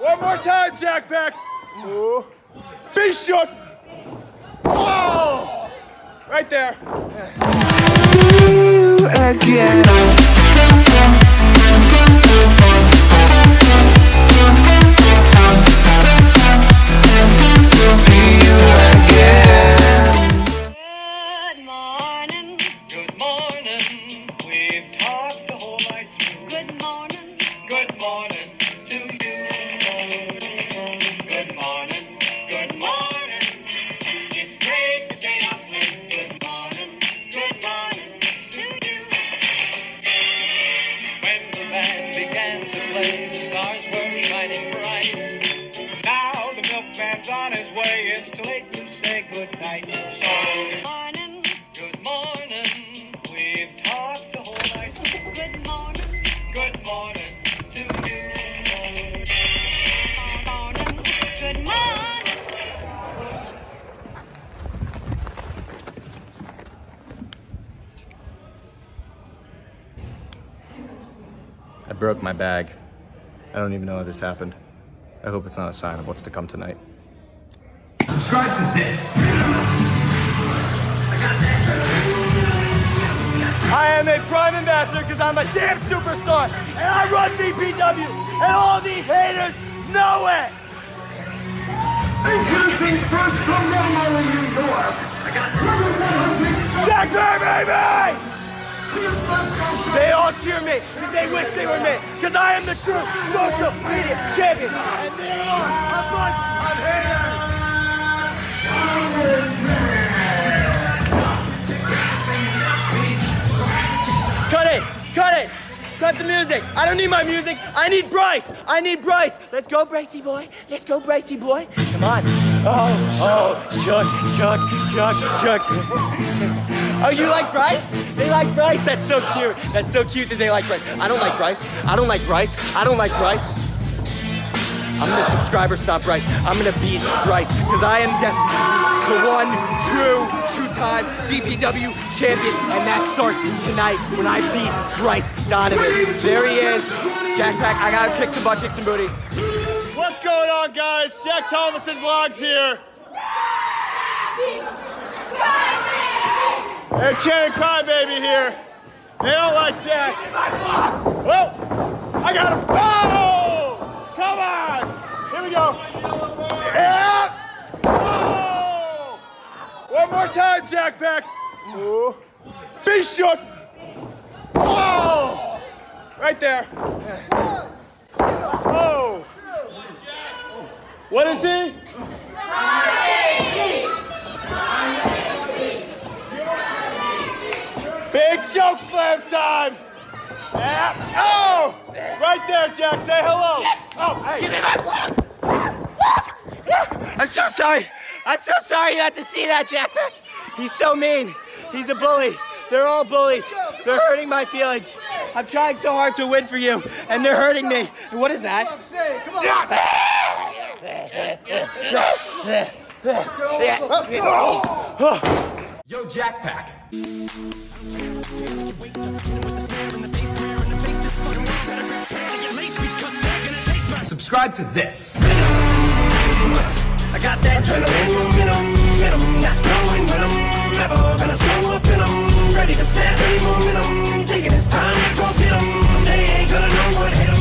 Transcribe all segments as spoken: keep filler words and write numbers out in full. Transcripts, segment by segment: One more time, Jack Pack. Ooh. Be short. Oh! Right there. See you again. I broke my bag. I don't even know how this happened. I hope it's not a sign of what's to come tonight. Subscribe to this. I am a Prime ambassador because I'm a damn superstar and I run V P W and all these haters know it. Introducing first from Romo in New York. I got Jack Tomlinson, baby! They all cheer me because they wish they were me, because I am the true social media champion. And they are a bunch of haters. Cut it, cut it, cut the music. I don't need my music. I need Bryce. I need Bryce. Let's go, Bracey boy. Let's go, Bracey boy. Come on. Oh, oh, shook, shook, shook, shook. Oh, you like Bryce? They like Bryce? That's so cute. That's so cute that they like Bryce. I don't like Bryce. I don't like Bryce. I don't like Bryce. I'm gonna subscriber stop Bryce. I'm gonna beat Bryce because I am destined the one true two-time V P W champion, and that starts tonight when I beat Bryce Donovan. There he is, Jack Pack. I gotta kick some butt, kick some booty. What's going on, guys? Jack Tomlinson Vlogs here. They're cheering Crybaby here. They don't like Jack. Whoa! I got him. Oh! Come on! Here we go. Yeah! Oh! One more time, Jack Pack. Ooh. Be short. Oh! Right there. Oh! What is he? Big choke slam time! Yeah. Oh! Right there, Jack, say hello! Oh, hey! Give me my block! I'm so sorry! I'm so sorry you had to see that, Jack Pack! He's so mean! He's a bully! They're all bullies! They're hurting my feelings! I'm trying so hard to win for you, and they're hurting me! What is that? That's what I'm saying. Come on. Yo, Jack Pack! Subscribe to this. I got that adrenaline in 'em, in 'em, not knowing when I'm never gonna slow up in 'em, ready to snap any momentum, thinking it's time to go get 'em, they ain't gonna know what hit 'em.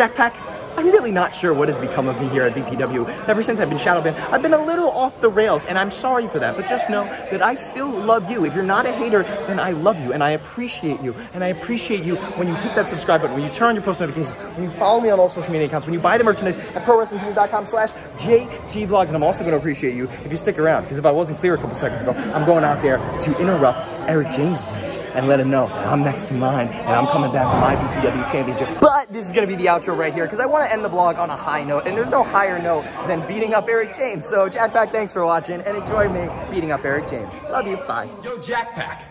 Jack Pack, I'm really not sure what has become of me here at V P W. Ever since I've been shadow banned, I've been a little off the rails, and I'm sorry for that, but just know that I still love you. If you're not a hater, then I love you, and I appreciate you, and I appreciate you when you hit that subscribe button, when you turn on your post notifications, when you follow me on all social media accounts, when you buy the merchandise at pro wrestling tees dot com slash J T vlogs, and I'm also going to appreciate you if you stick around, because if I wasn't clear a couple seconds ago, I'm going out there to interrupt Eric James' match and let him know that I'm next in line, and I'm coming back for my V P W championship. But this is going to be the outro right here, because I want to end the vlog on a high note, and there's no higher note than beating up Eric James. So, Jack Pack, thanks for watching, and enjoy me beating up Eric James. Love you, bye. Yo, Jack Pack.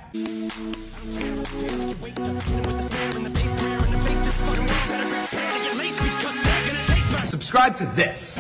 Subscribe to this.